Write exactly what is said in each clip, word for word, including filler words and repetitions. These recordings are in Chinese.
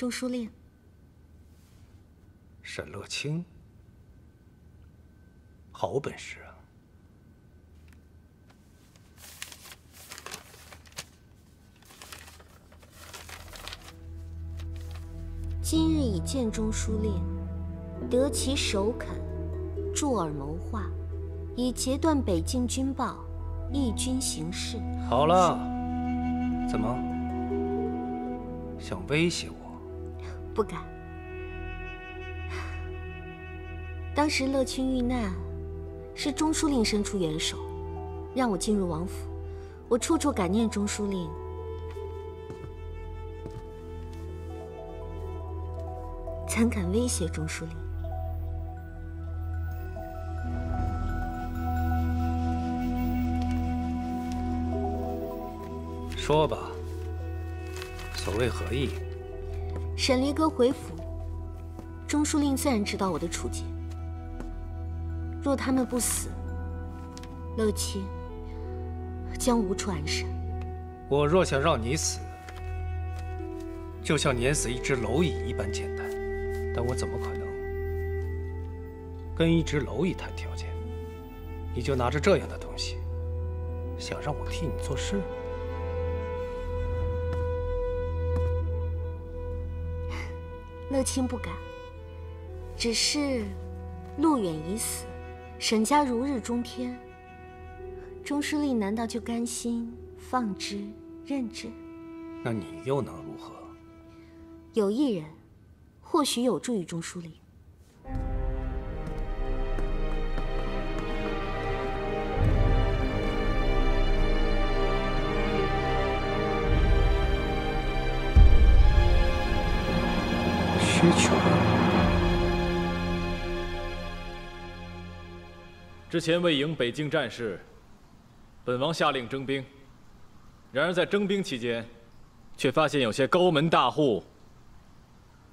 周书令。沈乐清，好本事啊！今日已见中书令，得其首肯，助尔谋划，以截断北境军报，抑军行事。好了，怎么？ 想威胁我？不敢。当时乐清遇难，是钟书令伸出援手，让我进入王府。我处处感念钟书令。怎敢威胁钟书令？说吧。 所谓何意？沈离歌回府，中书令自然知道我的处境。若他们不死，乐清将无处安身。我若想让你死，就像碾死一只蝼蚁一般简单。但我怎么可能跟一只蝼蚁谈条件？你就拿着这样的东西，想让我替你做事？ 乐清不敢，只是陆远已死，沈家如日中天。钟书令难道就甘心放之任之？那你又能如何？有一人，或许有助于钟书令。需求。之前为迎北境战事，本王下令征兵。然而在征兵期间，却发现有些高门大户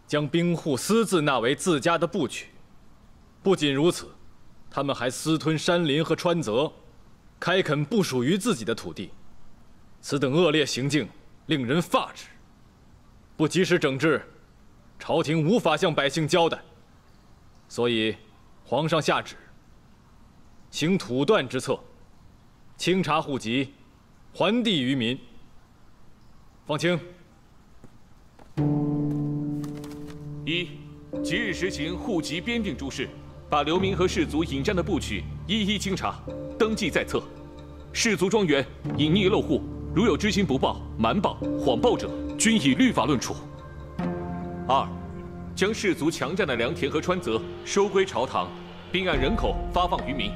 将兵户私自纳为自家的部曲。不仅如此，他们还私吞山林和川泽，开垦不属于自己的土地。此等恶劣行径令人发指，不及时整治。 朝廷无法向百姓交代，所以皇上下旨行土断之策，清查户籍，还地于民。放清。一，即日实行户籍编定诸事，把流民和氏族引战的部曲一一清查，登记在册。氏族庄园隐匿漏户，如有知情不报、瞒报、谎报者，均以律法论处。 二，将氏族强占的良田和川泽收归朝堂，并按人口发放于民，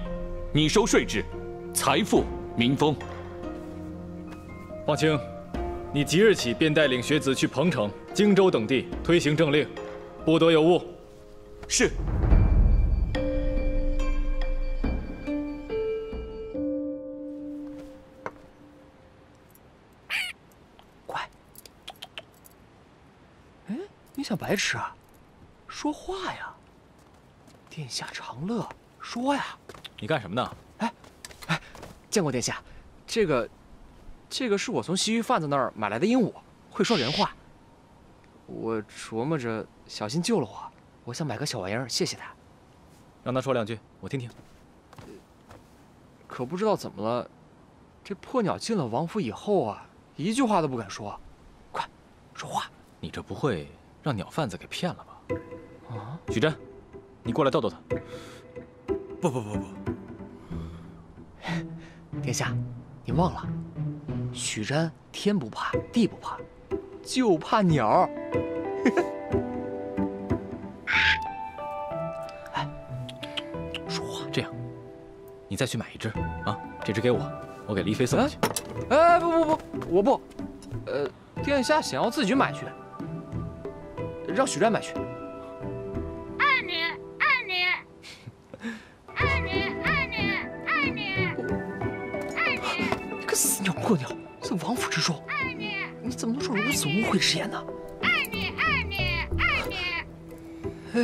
拟收税制，财富民丰。方清，你即日起便带领学子去彭城、荆州等地推行政令，不得有误。是。快！ 你想白痴啊？说话呀！殿下长乐，说呀！你干什么呢？哎，哎，见过殿下，这个，这个是我从西域贩子那儿买来的鹦鹉，会说人话。我琢磨着，小新救了我，我想买个小玩意儿谢谢他。让他说两句，我听听。可不知道怎么了，这破鸟进了王府以后啊，一句话都不敢说。快，说话！你这不会…… 让鸟贩子给骗了吧？啊！许真，你过来逗逗他。不不不不，殿下，您忘了，许真天不怕地不怕，就怕鸟。哎，说话这样，你再去买一只啊，这只给我，我给黎飞送过去。哎，不不不，我不，呃，殿下想要自己买去。 让许战买去。爱你，爱你，爱你，爱你，爱你，爱你！你个死鸟破鸟，在王府之中，爱你，你怎么能说如此污秽之言呢？爱你，爱你，爱你！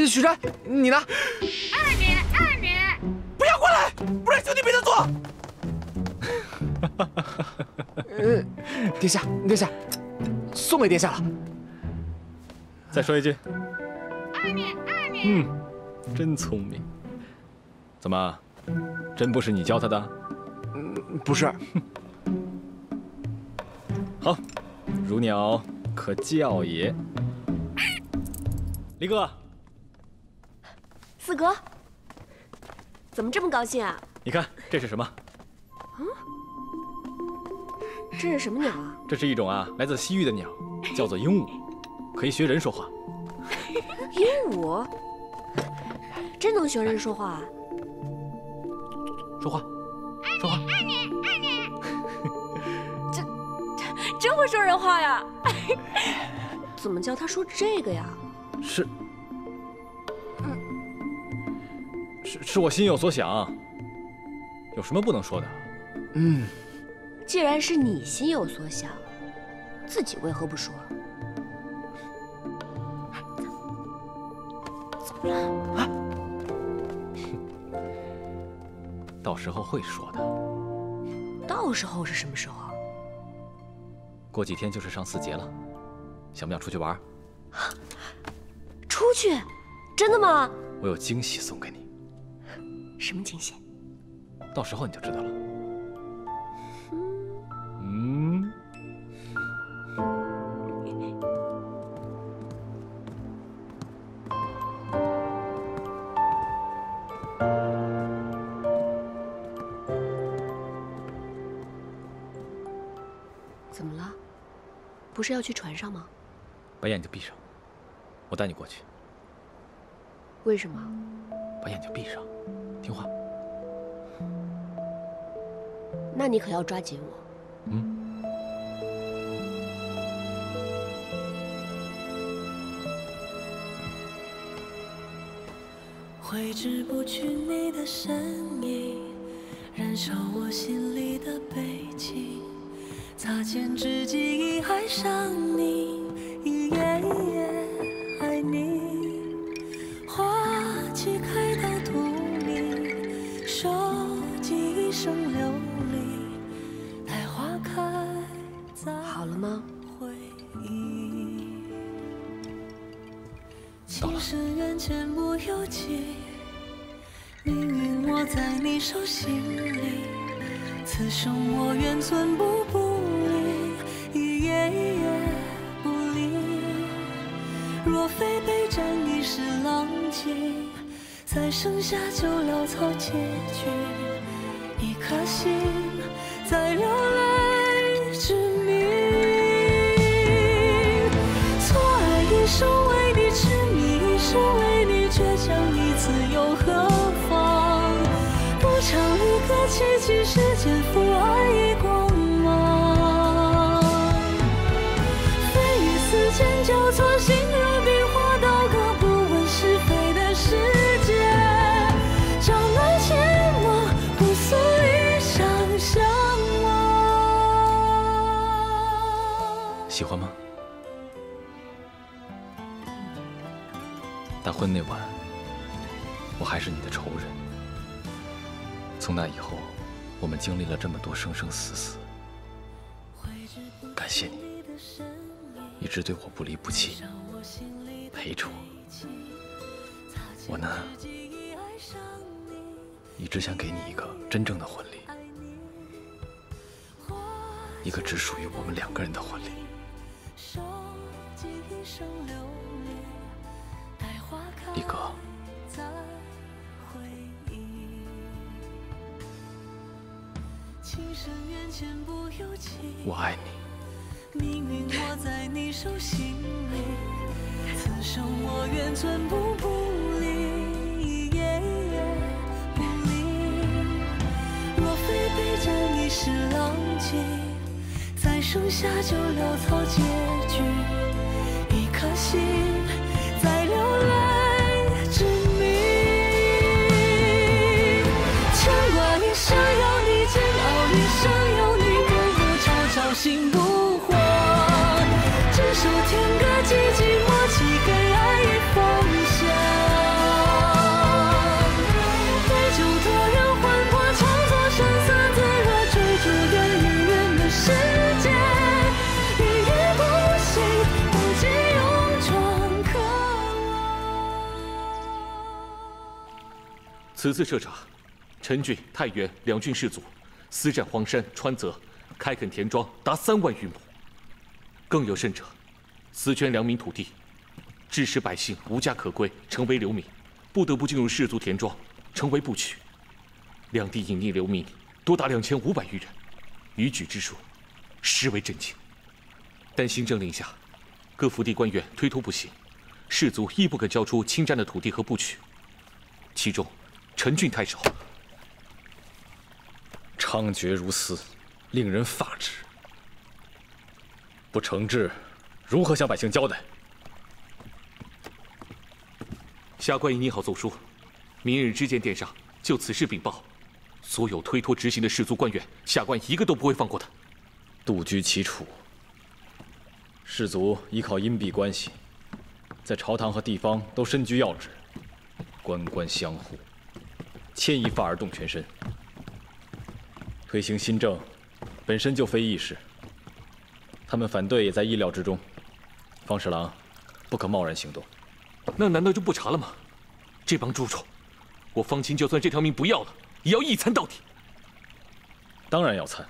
呃，许战，你呢？爱你，爱你！不要过来，不然兄弟没得做。呃，殿下，殿下，送给殿下了。再说一句。二面，二面。嗯，真聪明。怎么，真不是你教他的？嗯，不是。好，如鸟可教也。离哥，四哥，怎么这么高兴啊？你看这是什么？啊？这是什么鸟啊？这是一种啊，来自西域的鸟，叫做鹦鹉，可以学人说话。鹦鹉？真能学人说话啊？说话，说话。二年，二年，二年。这真会说人话呀！怎么教他说这个呀？ 是，嗯，是是我心有所想，有什么不能说的？嗯，既然是你心有所想，自己为何不说？怎么了？啊？到时候会说的。到时候是什么时候？过几天就是上四节了，想不想出去玩？ 出去，真的吗？我有惊喜送给你。什么惊喜？到时候你就知道了。嗯。怎么了？不是要去船上吗？把眼睛闭上。 我带你过去。为什么？把眼睛闭上，听话。那你可要抓紧我。嗯。挥之不去你的身影，燃烧我心里的悲情。擦肩之际，已爱上你。Yeah, yeah. 爱你，花期开到荼蘼，收集一生流离，待花开再好了吗？回忆。到了。命运握在你手心里，此生我愿寸步不离，一夜一夜不离。 若非备战已是狼藉，再剩下就潦草结局。一颗心在流泪之谜，错爱一生为你痴迷，一生为你倔强，一次又何妨？补偿一个奇迹，时间赋爱一光芒。蜚语似箭交错心。 喜欢吗？大婚那晚，我还是你的仇人。从那以后，我们经历了这么多生生死死，感谢你一直对我不离不弃，陪着我。我呢，一直想给你一个真正的婚礼，一个只属于我们两个人的婚礼。 离哥，我爱你。命运握在你手心里，此生我愿寸步不离，夜夜不离。若非备战已是狼藉。 再剩下就潦草结局，一颗心在流泪之谜。牵挂一生有你，煎熬一生有你，甘苦朝朝心不慌。执手天各几季，默契给爱一方向。杯酒多人魂魄，乘坐山色自若，追逐源于人的世。 世界一意孤行，不及勇闯。此次彻查，陈郡、太原两郡士卒私占荒山、川泽，开垦田庄达三万余亩。更有甚者，私圈良民土地，致使百姓无家可归，成为流民，不得不进入士族田庄，成为部曲。两地隐匿流民多达两千五百余人，逾矩之数，实为震惊。但新政令下，各府地官员推脱不行，士族亦不肯交出侵占的土地和部曲。 其中，陈郡太守猖獗如斯，令人发指。不惩治，如何向百姓交代？下官已拟好奏书，明日知见殿上就此事禀报。所有推脱执行的士族官员，下官一个都不会放过的。杜居其楚，士族依靠阴蔽关系，在朝堂和地方都身居要职。 官官相护，牵一发而动全身。推行新政本身就非易事，他们反对也在意料之中。方侍郎，不可贸然行动。那难道就不查了吗？这帮蛀虫，我方秦就算这条命不要了，也要一参到底。当然要参，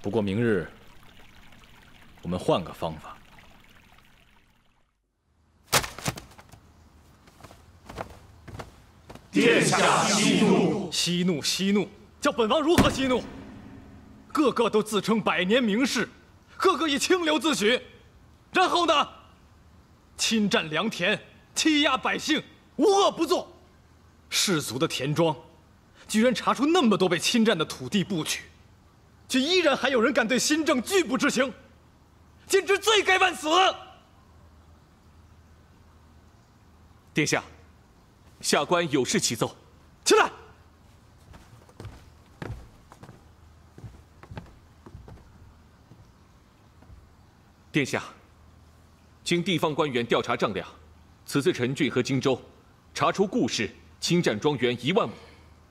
不过明日我们换个方法。 殿下息怒！息怒！息怒！叫本王如何息怒？个个都自称百年名士，个个以清流自诩，然后呢，侵占良田，欺压百姓，无恶不作。士族的田庄，居然查出那么多被侵占的土地部曲，却依然还有人敢对新政拒不知情，简直罪该万死！殿下。 下官有事启奏，起来。殿下，经地方官员调查丈量，此次陈郡和荆州查出顾氏侵占庄园一万亩，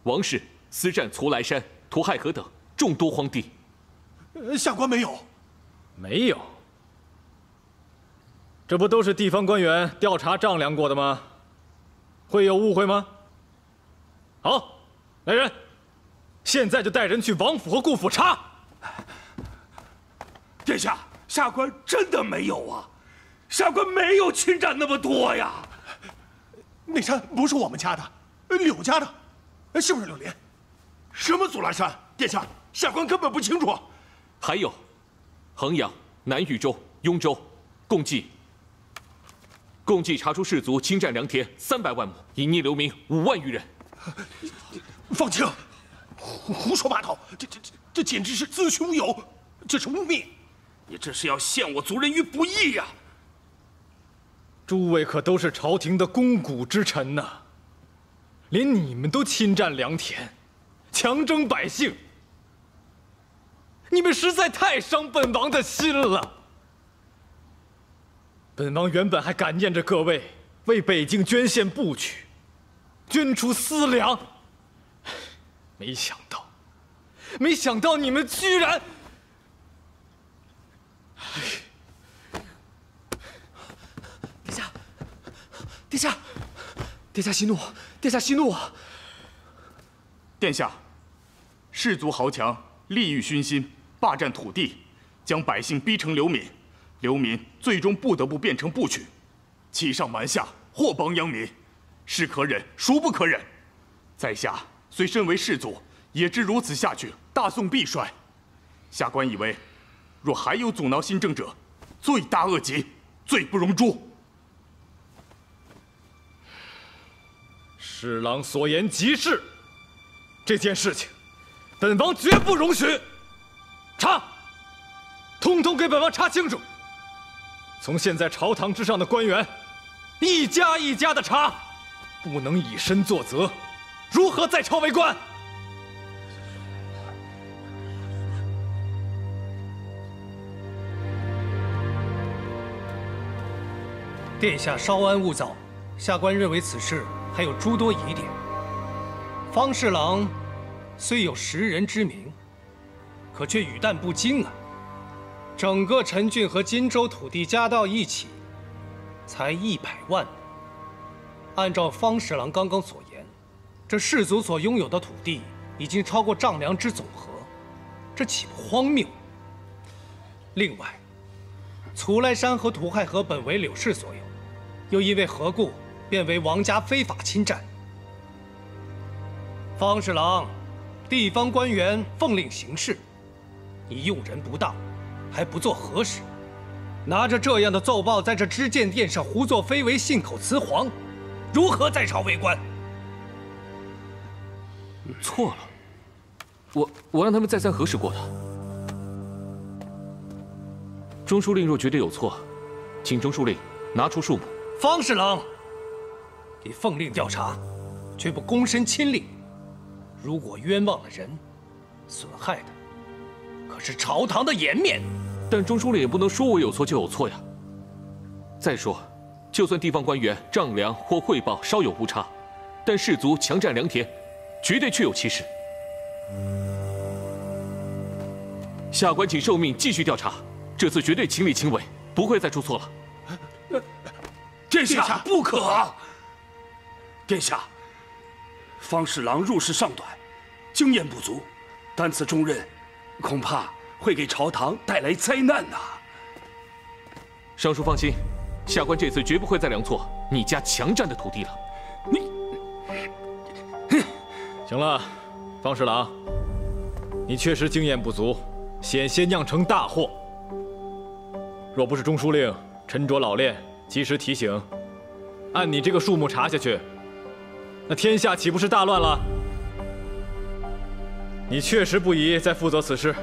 王氏私占徂来山、沱亥河等众多荒地。下官没有，没有。这不都是地方官员调查丈量过的吗？ 会有误会吗？好，来人，现在就带人去王府和顾府查。殿下，下官真的没有啊，下官没有侵占那么多呀。那山不是我们家的，柳家的，是不是柳林？什么祖兰山？殿下，下官根本不清楚。还有，衡阳、南豫州、雍州，共计。 共计查出士族侵占良田三百万亩，隐匿流民五万余人。放清，胡胡说八道！这这这这简直是子虚乌有，这是污蔑！你这是要陷我族人于不义呀、啊！诸位可都是朝廷的肱骨之臣呐、啊，连你们都侵占良田，强征百姓，你们实在太伤本王的心了。 本王原本还感念着各位为北境捐献部曲，捐出私粮，没想到，没想到你们居然……殿下，殿下，殿下息怒！殿下息怒啊！殿下，士族豪强利欲熏心，霸占土地，将百姓逼成流民。 流民最终不得不变成部曲，欺上瞒下，祸邦殃民，是可忍孰不可忍？在下虽身为士族，也知如此下去，大宋必衰。下官以为，若还有阻挠新政者，罪大恶极，罪不容诛。侍郎所言极是，这件事情，本王绝不容许。查，通通给本王查清楚。 从现在朝堂之上的官员，一家一家的查，不能以身作则，如何在朝为官？殿下稍安勿躁，下官认为此事还有诸多疑点。方侍郎虽有识人之明，可却语淡不精啊。 整个陈郡和荆州土地加到一起，才一百万。按照方侍郎刚刚所言，这氏族所拥有的土地已经超过丈量之总和，这岂不荒谬？另外，徂来山和涂亥河本为柳氏所有，又因为何故变为王家非法侵占？方侍郎，地方官员奉令行事，你用人不当，还不做核实，拿着这样的奏报在这知见殿上胡作非为，信口雌黄，如何在朝为官？ 错了，我我让他们再三核实过的。中书令若觉得有错，请中书令拿出数目。方侍郎，你奉令调查，却不躬身亲令，如果冤枉了人，损害的可是朝堂的颜面。但中书令也不能说我有错就有错呀。再说，就算地方官员丈量或汇报稍有误差，但氏族强占良田， 绝对确有其事，下官请受命继续调查，这次绝对亲力亲为，不会再出错了。殿下不可！殿下，方侍郎入仕尚短，经验不足，担此重任，恐怕会给朝堂带来灾难呐。尚书放心，下官这次绝不会再量错你家强占的土地了。你。 行了，方侍郎，你确实经验不足，险些酿成大祸。若不是中书令沉着老练，及时提醒，按你这个数目查下去，那天下岂不是大乱了？你确实不宜再负责此事。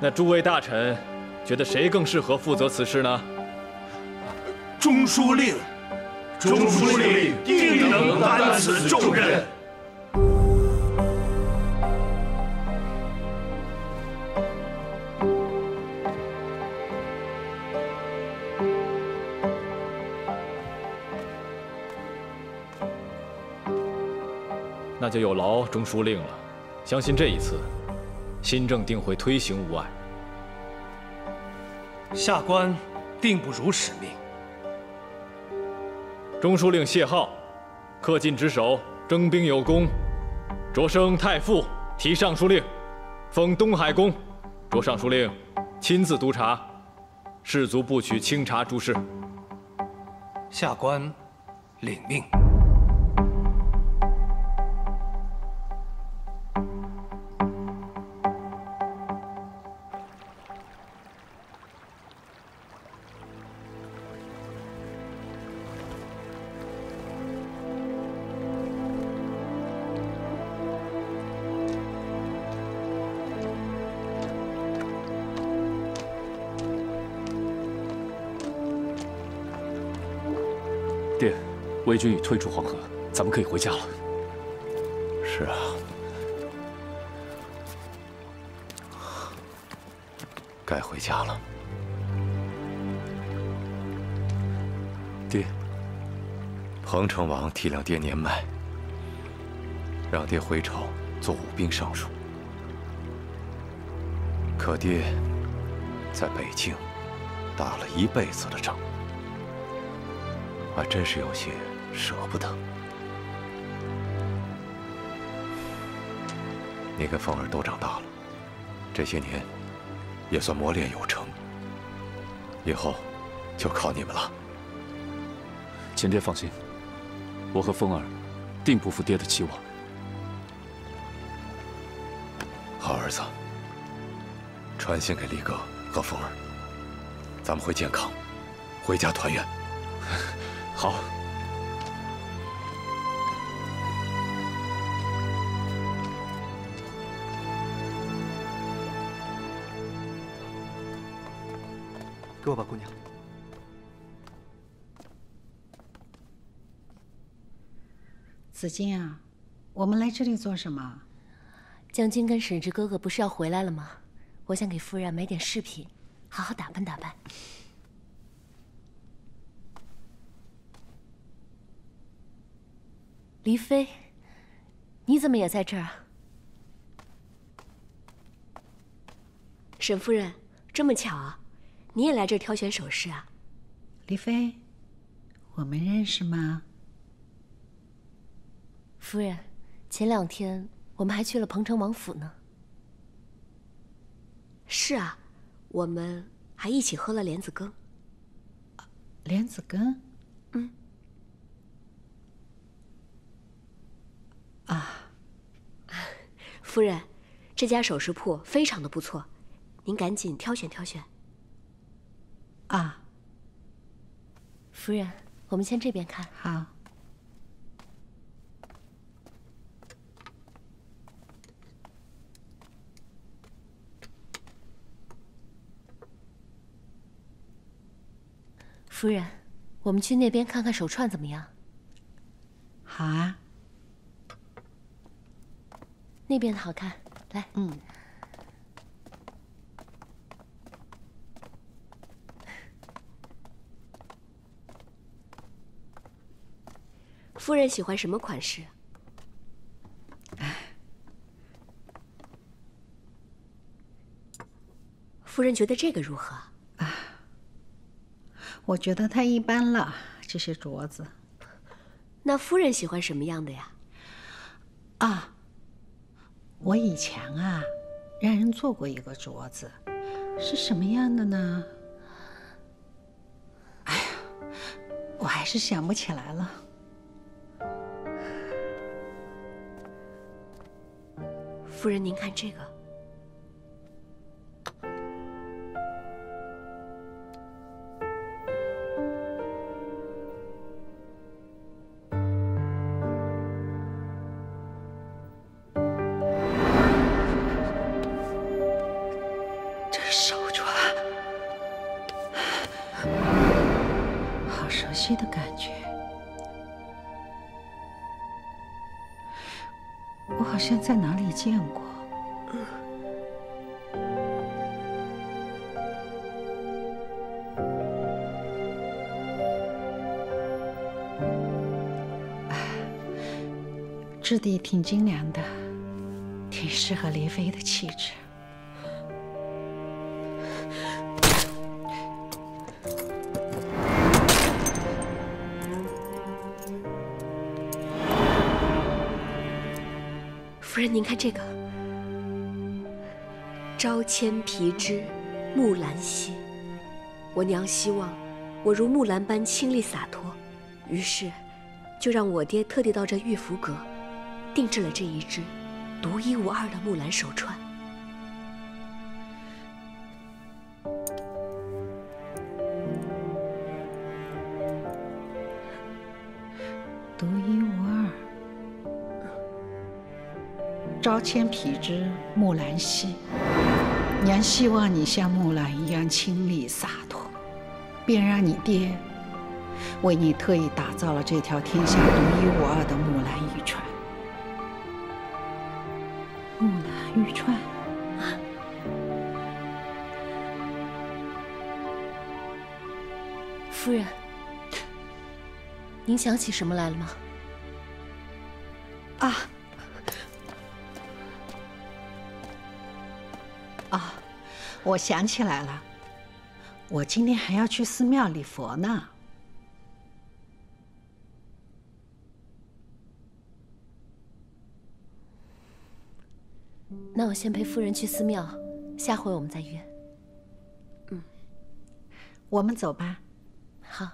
那诸位大臣，觉得谁更适合负责此事呢？中书令。 中书令定能担此重任。那就有劳中书令了。相信这一次，新政定会推行无碍。下官定不辱使命。 中书令谢浩，恪尽职守，征兵有功，擢升太傅，提尚书令，封东海公，擢尚书令亲自督察，士卒不许清查诸事。下官领命。殿，魏军已退出黄河，咱们可以回家了。是啊，该回家了。爹，彭城王体谅爹年迈，让爹回朝做武兵尚书。可爹在北京打了一辈子的仗。 还真是有些舍不得。你跟凤儿都长大了，这些年也算磨练有成，以后就靠你们了。请爹放心，我和凤儿定不负爹的期望。好儿子，传信给力哥和凤儿，咱们会健康，回家团圆。 好。给我吧，姑娘。紫金啊，我们来这里做什么？将军跟沈直哥哥不是要回来了吗？我想给夫人买点饰品，好好打扮打扮。 黎飞，你怎么也在这儿啊？沈夫人，这么巧啊，你也来这儿挑选首饰啊？黎飞，我们认识吗？夫人，前两天我们还去了彭城王府呢。是啊，我们还一起喝了莲子羹。啊、莲子羹？嗯。啊，夫人，这家首饰铺非常的不错，您赶紧挑选挑选。啊，夫人，我们先这边看。好。 夫人，我们去那边看看手串怎么样？好啊，那边的好看。来，嗯，夫人喜欢什么款式？夫人觉得这个如何？ 我觉得太一般了，这是镯子。那夫人喜欢什么样的呀？啊，我以前啊，让人做过一个镯子，是什么样的呢？哎呀，我还是想不起来了。夫人，您看这个。 见过，质地挺精良的，挺适合林妃的气质。夫人，您看这个“招千皮枝，木兰兮”，我娘希望我如木兰般清丽洒脱，于是就让我爹特地到这玉福阁定制了这一只独一无二的木兰手串。独一无二。 招千匹之木兰兮，娘希望你像木兰一样清丽洒脱，便让你爹为你特意打造了这条天下独一无二的木兰玉串。木兰玉串，夫人，您想起什么来了吗？啊。 啊，我想起来了，我今天还要去寺庙礼佛呢。那我先陪夫人去寺庙，下回我们再约。嗯，我们走吧。好。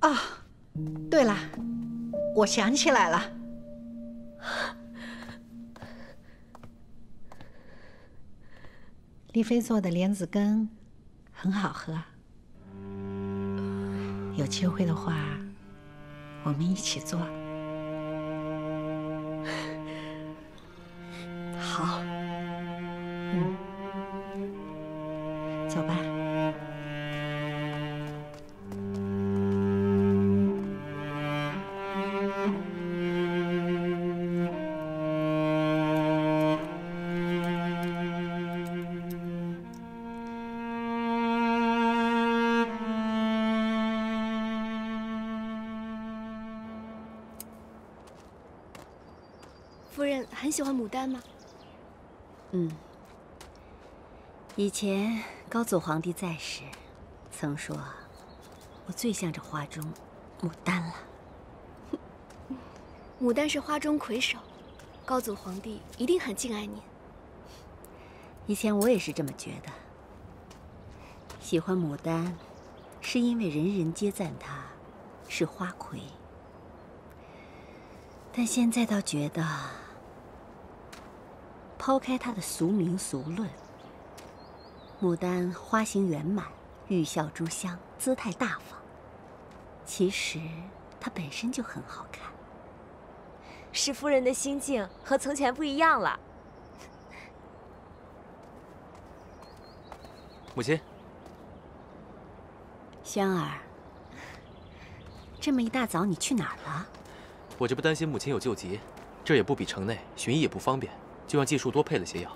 啊、哦，对了，我想起来了，丽妃做的莲子羹很好喝，有机会的话，我们一起做。好，嗯，走吧。 夫人很喜欢牡丹吗？嗯，以前高祖皇帝在时，曾说我最像这花中牡丹了。牡丹是花中魁首，高祖皇帝一定很敬爱您。以前我也是这么觉得。喜欢牡丹，是因为人人皆赞它是花魁，但现在倒觉得，抛开它的俗名俗论，牡丹花形圆满，玉笑珠香，姿态大方，其实它本身就很好看。 史夫人的心境和从前不一样了。母亲，轩儿，这么一大早你去哪儿了？我这不担心母亲有救急，这也不比城内寻医也不方便，就让季叔多配了些药。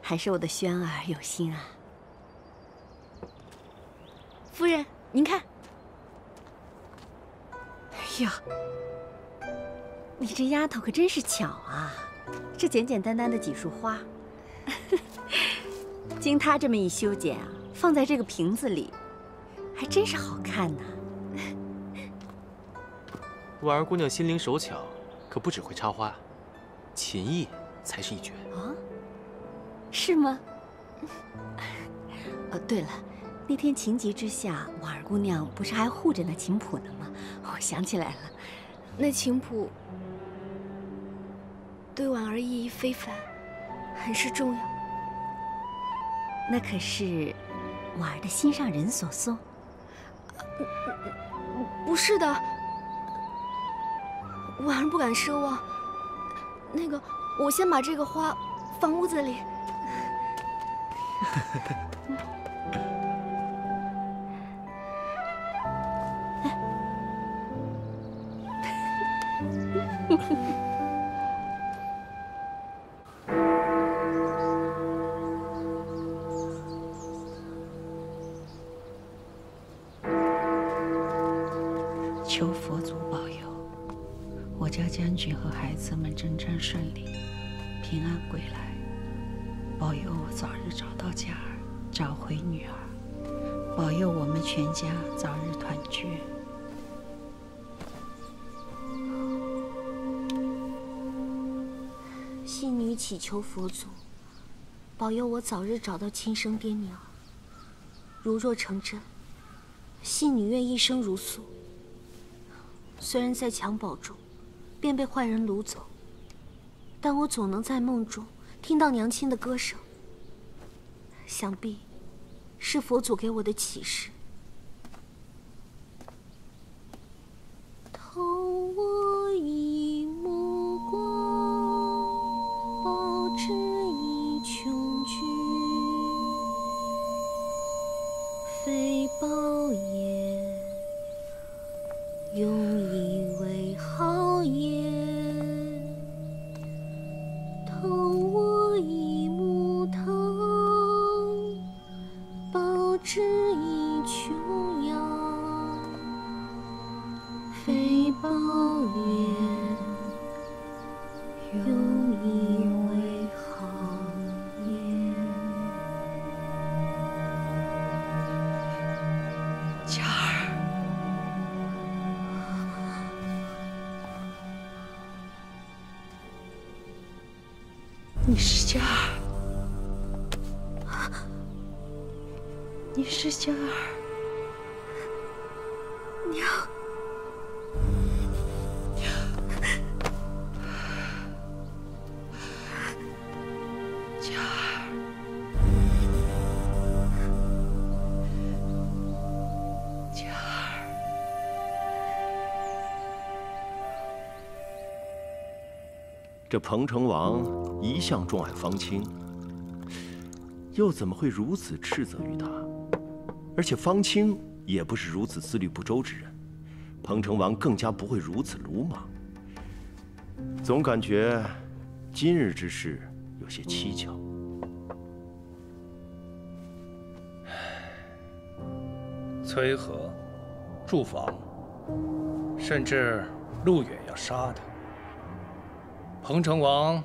还是我的轩儿有心啊。夫人，您看。 哟，你这丫头可真是巧啊！这简简单单的几束花，经她这么一修剪啊，放在这个瓶子里，还真是好看呢。婉儿姑娘心灵手巧，可不只会插花，琴艺才是一绝啊！是吗？哦，对了。 那天情急之下，婉儿姑娘不是还护着那琴谱呢吗？我想起来了，那琴谱对婉儿意义非凡，很是重要。那可是婉儿的心上人所送？不是的，婉儿不敢奢望。那个，我先把这个花放屋子里。求佛祖保佑，我家将军和孩子们征战顺利，平安归来。保佑我早日找到佳儿，找回女儿。保佑我们全家早日团聚。 信女祈求佛祖，保佑我早日找到亲生爹娘。如若成真，信女愿一生如素。虽然在襁褓中便被坏人掳走，但我总能在梦中听到娘亲的歌声。想必是佛祖给我的启示。 你是佳儿，你是佳儿，娘，佳儿，佳儿，这彭城王。 一向重爱方清，又怎么会如此斥责于他？而且方清也不是如此自律不周之人，彭城王更加不会如此鲁莽。总感觉今日之事有些蹊跷。崔和、驻防，甚至陆远要杀他，彭城王。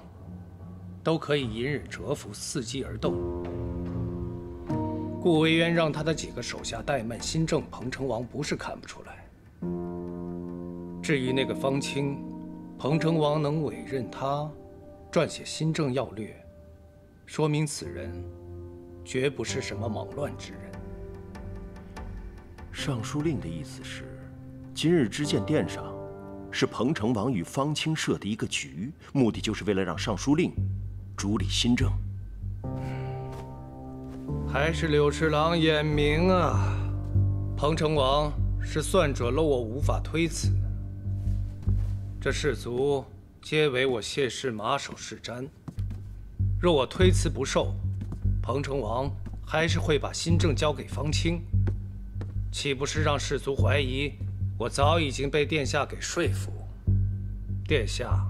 都可以一日蛰伏，伺机而动。顾维渊让他的几个手下怠慢新政彭城王，不是看不出来。至于那个方清，彭城王能委任他撰写新政要略，说明此人绝不是什么莽乱之人。尚书令的意思是，今日知见殿上。 是彭城王与方清设的一个局，目的就是为了让尚书令主理新政。还是柳侍郎眼明啊！彭城王是算者漏，我无法推辞。这士卒皆为我谢氏马首是瞻。若我推辞不受，彭城王还是会把新政交给方清，岂不是让士卒怀疑？ 我早已经被殿下给说服，殿下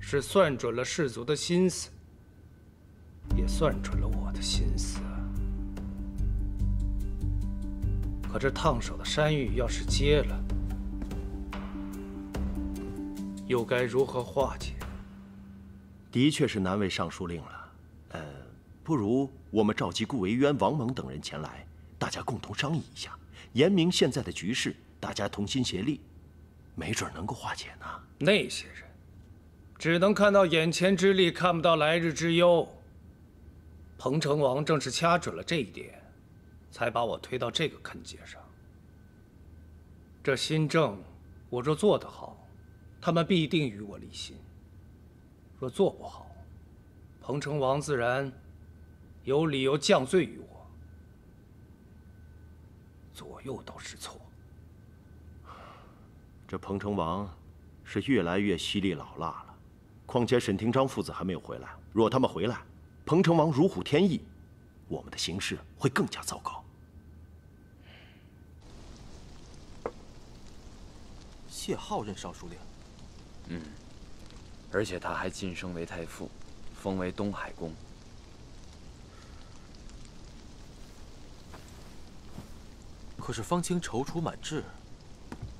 是算准了士卒的心思，也算准了我的心思。可这烫手的山芋要是结了，又该如何化解？的确是难为尚书令了。呃，不如我们召集顾维渊、王猛等人前来，大家共同商议一下，言明现在的局势。 大家同心协力，没准能够化解呢。那些人只能看到眼前之利，看不到来日之忧。彭城王正是掐准了这一点，才把我推到这个坑阶上。这新政，我若做得好，他们必定与我立心；若做不好，彭城王自然有理由降罪于我。左右都是错。 这彭城王是越来越犀利老辣了，况且沈廷章父子还没有回来。若他们回来，彭城王如虎添翼，我们的形势会更加糟糕。谢浩任尚书令，嗯，而且他还晋升为太傅，封为东海公。可是方清踌躇满志。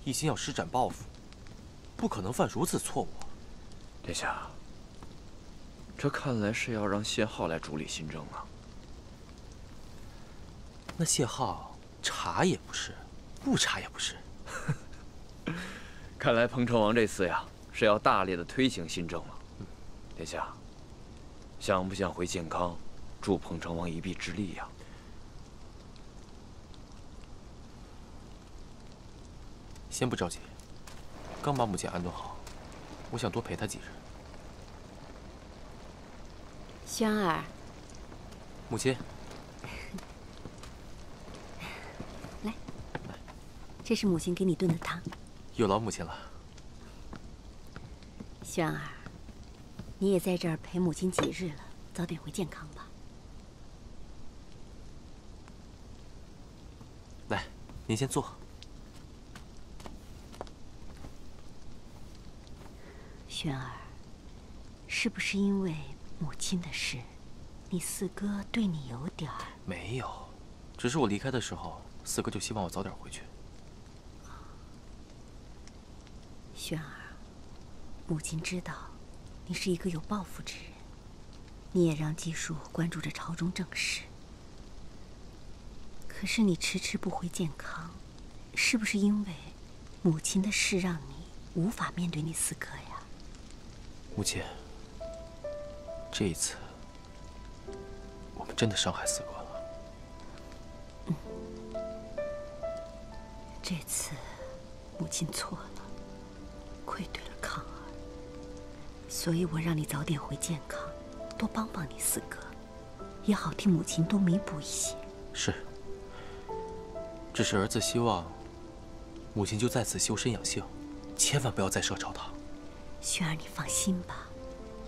一心要施展抱负，不可能犯如此错误。殿下，这看来是要让谢浩来主理新政啊。那谢浩查也不是，不查也不是。看来彭城王这次呀，是要大力的推行新政了。殿下，想不想回建康，助彭城王一臂之力呀？ 先不着急，刚把母亲安顿好，我想多陪她几日。轩儿，母亲，来，这是母亲给你炖的汤，有劳母亲了。轩儿，你也在这儿陪母亲几日了，早点回健康吧。来，您先坐。 轩儿，是不是因为母亲的事，你四哥对你有点儿？没有，只是我离开的时候，四哥就希望我早点回去。轩儿，母亲知道你是一个有抱负之人，你也让姬叔关注着朝中政事。可是你迟迟不回建康，是不是因为母亲的事让你无法面对你四哥呀？ 母亲，这一次我们真的伤害四哥了。嗯，这次母亲错了，愧对了康儿，所以我让你早点回健康，多帮帮你四哥，也好替母亲多弥补一些。是，只是儿子希望母亲就在此修身养性，千万不要再设朝堂。 萱儿，你放心吧，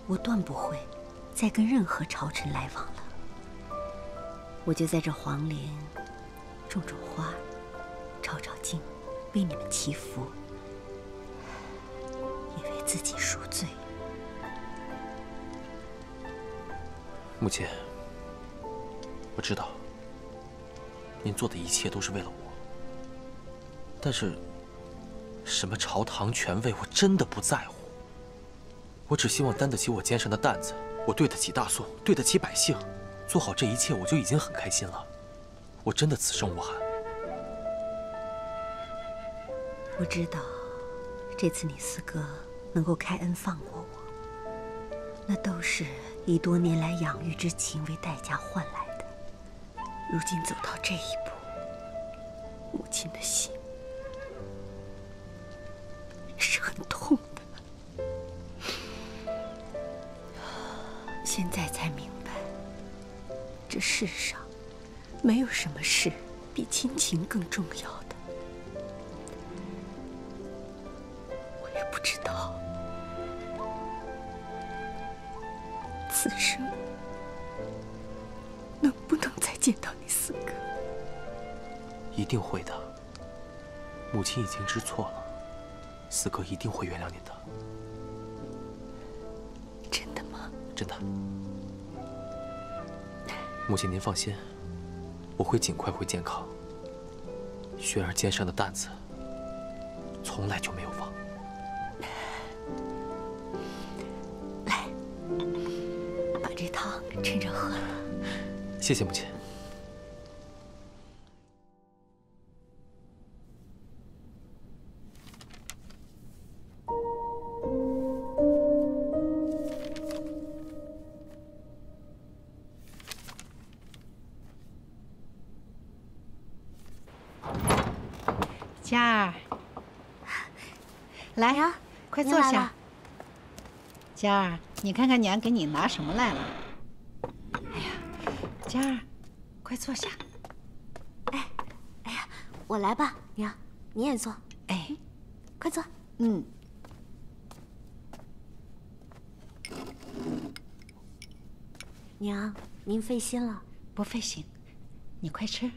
我断不会再跟任何朝臣来往了。我就在这皇陵种种花，照照镜，为你们祈福，也为自己赎罪。母亲，我知道您做的一切都是为了我，但是什么朝堂权位，我真的不在乎。 我只希望担得起我肩上的担子，我对得起大宋，对得起百姓，做好这一切我就已经很开心了。我真的此生无憾。我知道，这次你四哥能够开恩放过我，那都是以多年来养育之情为代价换来的。如今走到这一步，母亲的心是很痛的。 现在才明白，这世上没有什么事比亲情更重要的。我也不知道，此生能不能再见到你四哥？一定会的。母亲已经知错了，四哥一定会原谅您的。 真的，母亲您放心，我会尽快会健康。雪儿肩上的担子，从来就没有忘。来，把这汤趁热喝了。谢谢母亲。 坐下，佳儿，你看看娘给你拿什么来了。哎呀，佳儿，快坐下。哎，哎呀，我来吧，娘，你也坐。哎，快坐。嗯。娘，您费心了。不费心，你快吃。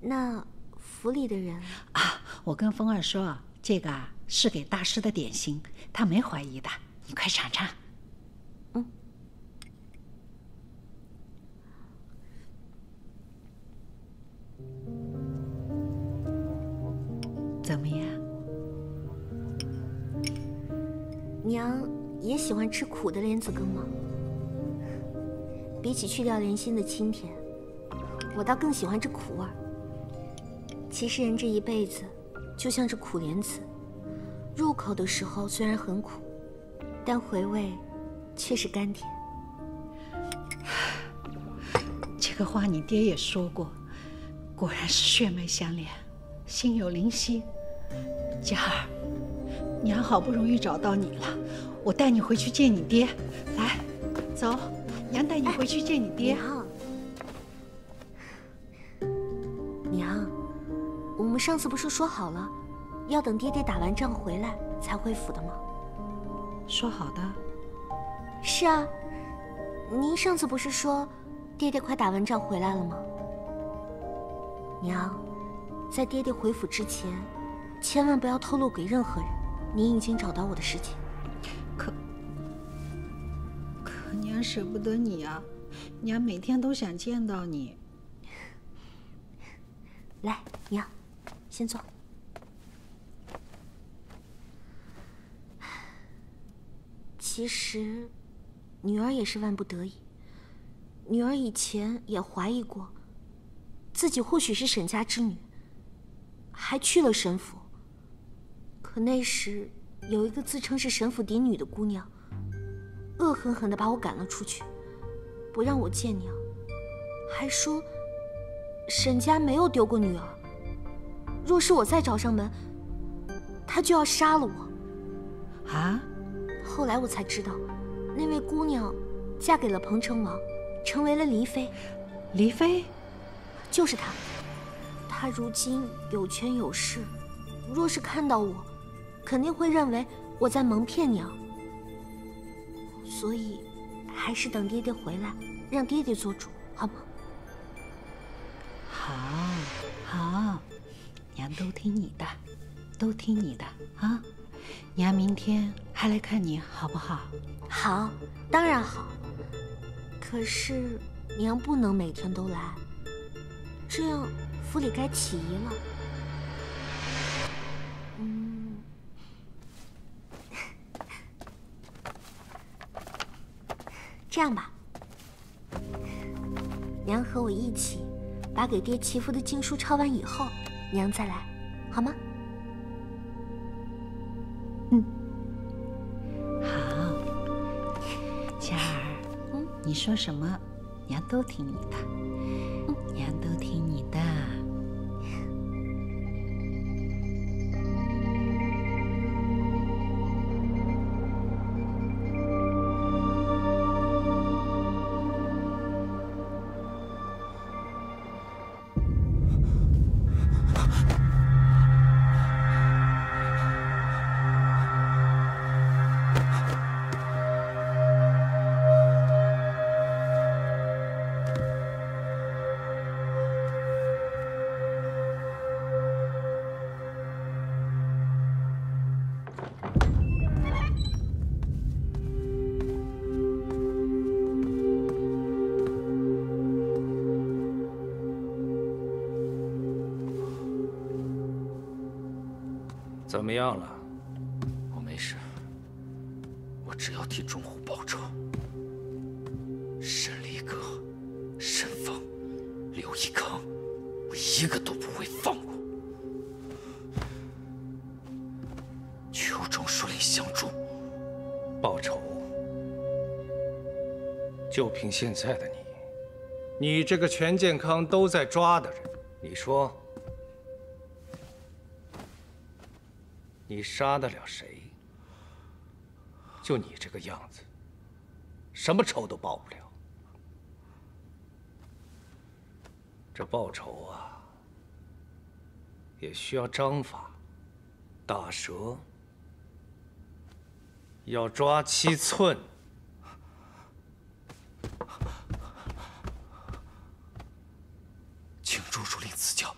那府里的人啊，我跟风儿说这个啊。 是给大师的点心，他没怀疑的，你快尝尝。嗯，怎么样？娘也喜欢吃苦的莲子羹吗？比起去掉莲心的清甜，我倒更喜欢这苦味儿。其实人这一辈子，就像是苦莲子。 入口的时候虽然很苦，但回味却是甘甜。这个话你爹也说过，果然是血脉相连，心有灵犀。佳儿，娘好不容易找到你了，我带你回去见你爹。来，走，娘带你回去见你爹。哎，娘，我们上次不是说好了？ 要等爹爹打完仗回来才回府的吗？说好的。是啊，您上次不是说爹爹快打完仗回来了吗？娘，在爹爹回府之前，千万不要透露给任何人您已经找到我的事情。可可娘舍不得你啊，娘每天都想见到你。来，娘，先坐。 其实，女儿也是万不得已。女儿以前也怀疑过，自己或许是沈家之女，还去了沈府。可那时有一个自称是沈府嫡女的姑娘，恶狠狠地把我赶了出去，不让我见娘，还说沈家没有丢过女儿。若是我再找上门，她就要杀了我。啊？ 后来我才知道，那位姑娘嫁给了彭城王，成为了黎妃。黎妃，就是她。她如今有权有势，若是看到我，肯定会认为我在蒙骗娘。所以，还是等爹爹回来，让爹爹做主，好吗？好，好，娘都听你的，都听你的啊。 娘明天还来看你，好不好？好，当然好。可是娘不能每天都来，这样府里该起疑了。嗯，这样吧，娘和我一起把给爹祈福的经书抄完以后，娘再来，好吗？嗯，好。佳儿，嗯，你说什么，娘都听你的，嗯，娘都听你的。 怎么样了？我没事，我只要替钟虎报仇。沈离歌、沈风、刘一康，我一个都不会放过。求钟书令相助，报仇。就凭现在的你，你这个全健康都在抓的人，你说？ 你杀得了谁？就你这个样子，什么仇都报不了。这报仇啊，也需要章法、打蛇，要抓七寸。请钟书令赐教。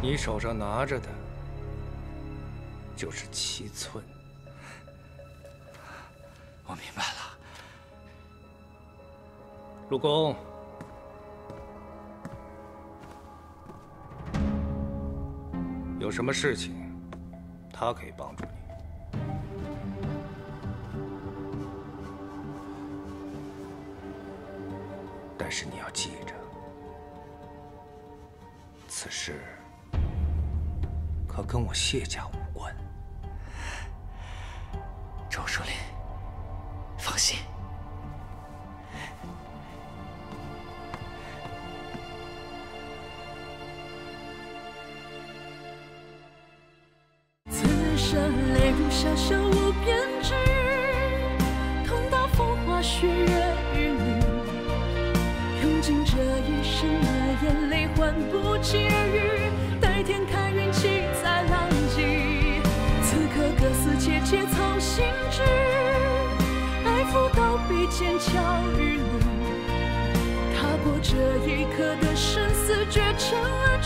你手上拿着的，就是七寸。我明白了，陆公，有什么事情，他可以帮助你。 但是你要记着，此事可跟我谢家无关。钟书令，放心。此生泪如潇湘无边际，同到风花雪月与你。 用这一生的眼泪换不解语，待天看云起再浪迹。此刻各思切切操心事，爱抚到笔尖悄雨里，踏过这一刻的生死绝尘。